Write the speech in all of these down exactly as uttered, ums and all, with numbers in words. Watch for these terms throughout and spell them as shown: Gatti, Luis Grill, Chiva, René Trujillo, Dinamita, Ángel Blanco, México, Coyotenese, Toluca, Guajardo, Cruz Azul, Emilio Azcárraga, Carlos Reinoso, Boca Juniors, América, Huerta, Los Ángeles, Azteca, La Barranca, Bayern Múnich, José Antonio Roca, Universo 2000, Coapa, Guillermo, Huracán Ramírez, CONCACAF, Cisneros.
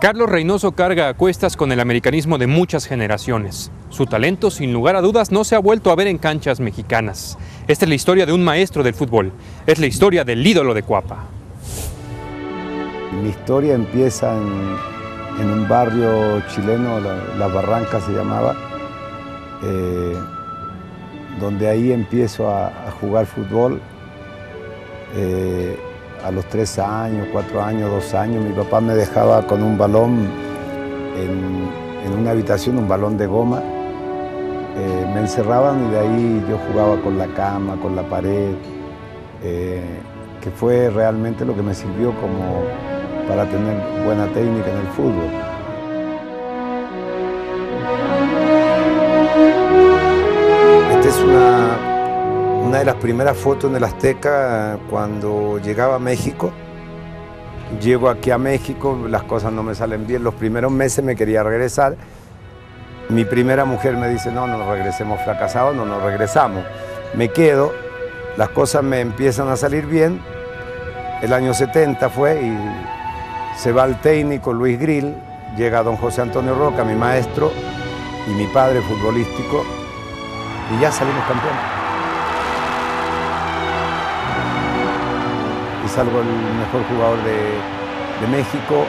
Carlos Reinoso carga a cuestas con el americanismo de muchas generaciones. Su talento, sin lugar a dudas, no se ha vuelto a ver en canchas mexicanas. Esta es la historia de un maestro del fútbol. Es la historia del ídolo de Coapa. Mi historia empieza en, en un barrio chileno, la, la Barranca se llamaba, eh, donde ahí empiezo a, a jugar fútbol. Eh, A los tres años, cuatro años, dos años, mi papá me dejaba con un balón en, en una habitación, un balón de goma. Eh, me encerraban y de ahí yo jugaba con la cama, con la pared, eh, que fue realmente lo que me sirvió como para tener buena técnica en el fútbol. Esta es una... Una de las primeras fotos en el Azteca, cuando llegaba a México. Llego aquí a México, las cosas no me salen bien. Los primeros meses me quería regresar. Mi primera mujer me dice, no, no nos regresemos fracasados, no nos regresamos. Me quedo, las cosas me empiezan a salir bien. El año setenta fue y se va el técnico Luis Grill. Llega don José Antonio Roca, mi maestro, y mi padre futbolístico. Y ya salimos campeones. Salgo el mejor jugador de, de México,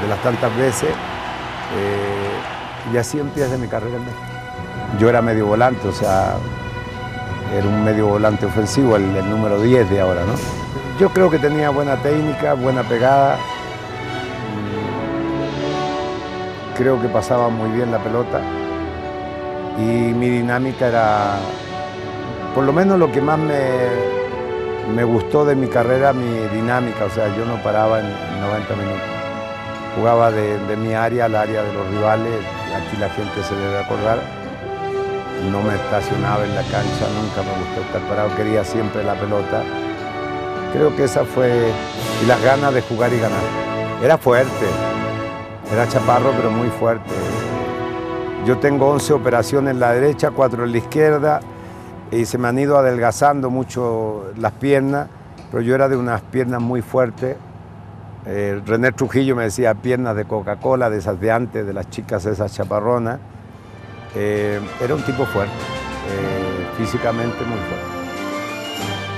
de las tantas veces, eh, y así empieza mi carrera en México. Yo era medio volante, o sea, era un medio volante ofensivo, el, el número diez de ahora, ¿no? Yo creo que tenía buena técnica, buena pegada, creo que pasaba muy bien la pelota, y mi dinámica era, por lo menos lo que más me... Me gustó de mi carrera mi dinámica, o sea, yo no paraba en noventa minutos. Jugaba de, de mi área al área de los rivales, aquí la gente se debe acordar. No me estacionaba en la cancha, nunca me gustó estar parado, quería siempre la pelota. Creo que esa fue... Y las ganas de jugar y ganar. Era fuerte, era chaparro pero muy fuerte. Yo tengo once operaciones en la derecha, cuatro en la izquierda, y se me han ido adelgazando mucho las piernas, pero yo era de unas piernas muy fuertes. Eh, René Trujillo me decía piernas de Coca-Cola, de esas de antes, de las chicas esas chaparronas. Eh, era un tipo fuerte, eh, físicamente muy fuerte.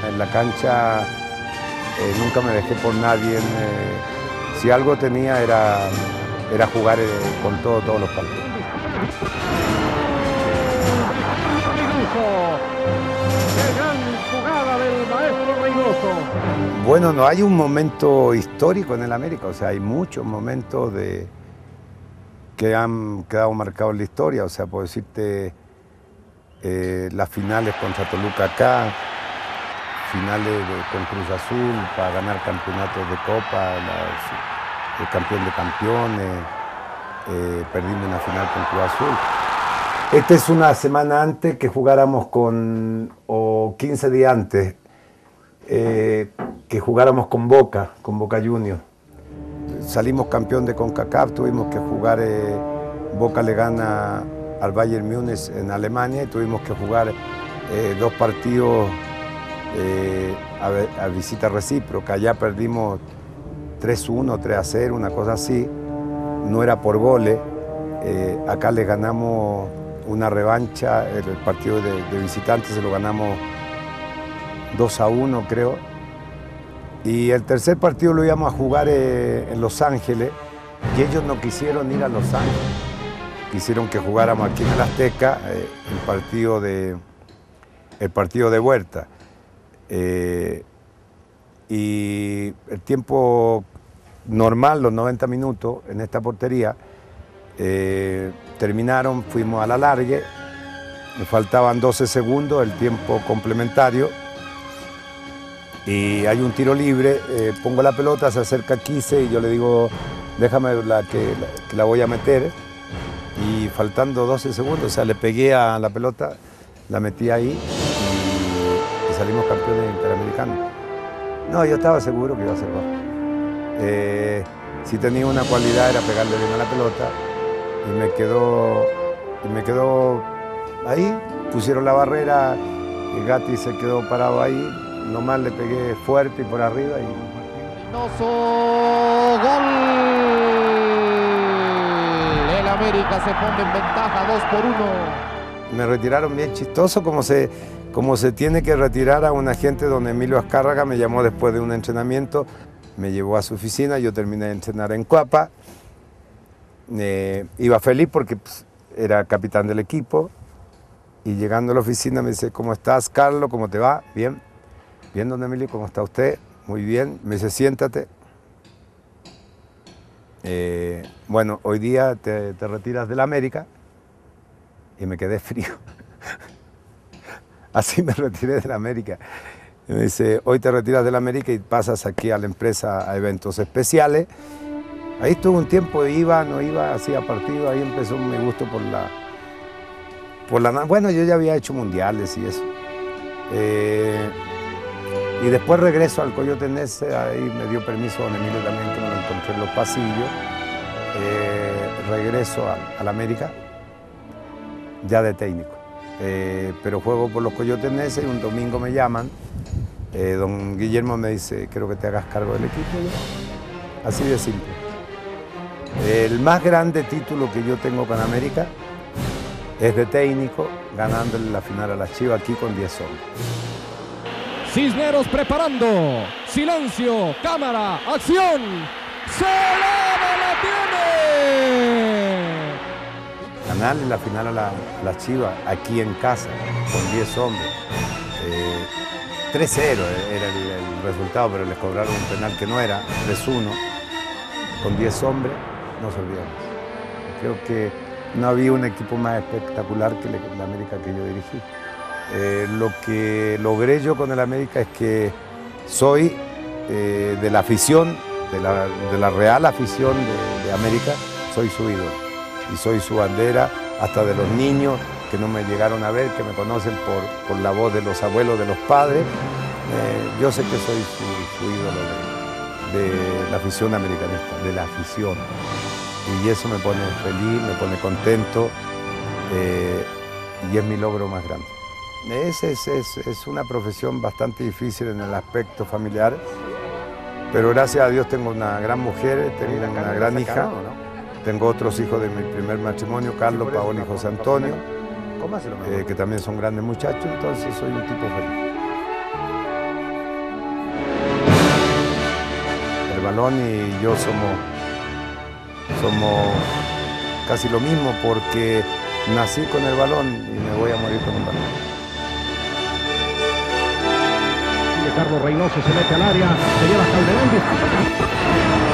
En la cancha eh, nunca me dejé por nadie. Eh, si algo tenía era, era jugar eh, con todo, todos los partidos. Bueno, no hay un momento histórico en el América, o sea, hay muchos momentos de, que han quedado marcados en la historia, o sea, puedo decirte eh, las finales contra Toluca acá, finales de, con Cruz Azul para ganar campeonatos de Copa, las, el campeón de campeones, eh, perdiendo una final con Cruz Azul. Esta es una semana antes que jugáramos con, o quince días antes, eh, que jugáramos con Boca, con Boca Juniors. Salimos campeón de CONCACAF, tuvimos que jugar, eh, Boca le gana al Bayern Múnich en Alemania y tuvimos que jugar eh, dos partidos eh, a, a visita recíproca. Allá perdimos tres uno, tres a cero, una cosa así, no era por goles, eh, acá le ganamos... Una revancha, el partido de, de visitantes se lo ganamos dos a uno, creo. Y el tercer partido lo íbamos a jugar eh, en Los Ángeles y ellos no quisieron ir a Los Ángeles. Quisieron que jugáramos aquí en el Azteca eh, el, partido de, el partido de Huerta. Eh, y el tiempo normal, los noventa minutos en esta portería, Eh, terminaron, fuimos a la largue, nos faltaban doce segundos, el tiempo complementario, y hay un tiro libre, eh, pongo la pelota, se acerca quince y yo le digo, déjame la que, la que la voy a meter, y faltando doce segundos, o sea, le pegué a la pelota, la metí ahí, y, y salimos campeones interamericanos. No, yo estaba seguro que iba a ser gol. Eh, si tenía una cualidad era pegarle bien a la pelota, y me quedó, y me quedó ahí, pusieron la barrera, y Gatti se quedó parado ahí, nomás le pegué fuerte y por arriba. Y... ¡Gol! América se pone en ventaja dos por uno. Me retiraron bien chistoso, como se, como se tiene que retirar a un agente. Don Emilio Azcárraga me llamó después de un entrenamiento, me llevó a su oficina, yo terminé de entrenar en Coapa. Eh, iba feliz porque pues, era capitán del equipo. Y llegando a la oficina me dice, ¿cómo estás, Carlos? ¿Cómo te va? Bien. Bien, don Emilio, ¿cómo está usted? Muy bien. Me dice, siéntate. Eh, bueno, hoy día te, te retiras de la América. Y me quedé frío. Así me retiré de la América. Y me dice, hoy te retiras de la América y pasas aquí a la empresa a eventos especiales. Ahí estuve un tiempo, iba, no iba, hacía partido. Ahí empezó mi gusto por la... Por la, bueno, yo ya había hecho mundiales y eso. Eh, y después regreso al Coyotenese, ahí me dio permiso don Emilio también, que me lo encontré en los pasillos. Eh, regreso a, a la América, ya de técnico. Eh, pero juego por los Coyotenese y un domingo me llaman. Eh, don Guillermo me dice, quiero que te hagas cargo del equipo. ¿No? Así de simple. El más grande título que yo tengo con América es de técnico, ganándole la final a la Chiva aquí con diez hombres. Cisneros preparando. Silencio, cámara, acción. ¡Solana la tiene! Ganarle la final a la, a la Chiva aquí en casa con diez hombres. Eh, tres cero era el, el resultado, pero les cobraron un penal que no era. tres uno. Con diez hombres, nos olvidamos. Creo que no había un equipo más espectacular que el América que yo dirigí. Eh, lo que logré yo con el América es que soy eh, de la afición, de la, de la real afición de, de América, soy su ídolo. Y soy su bandera, hasta de los niños que no me llegaron a ver, que me conocen por, por la voz de los abuelos, de los padres. Eh, yo sé que soy su, su ídolo de, de la afición americanista, de la afición. Y eso me pone feliz, me pone contento, eh, y es mi logro más grande. Es, es, es, es una profesión bastante difícil en el aspecto familiar, pero gracias a Dios tengo una gran mujer, tengo una, una gran hija, sacado, ¿no? Tengo otros hijos de mi primer matrimonio, Carlos, Paola y José Antonio, eh, que también son grandes muchachos, entonces soy un tipo feliz. El balón y yo somos... Somos casi lo mismo porque nací con el balón y me voy a morir con el balón. Carlos Reinoso se mete al área, se lleva hasta el de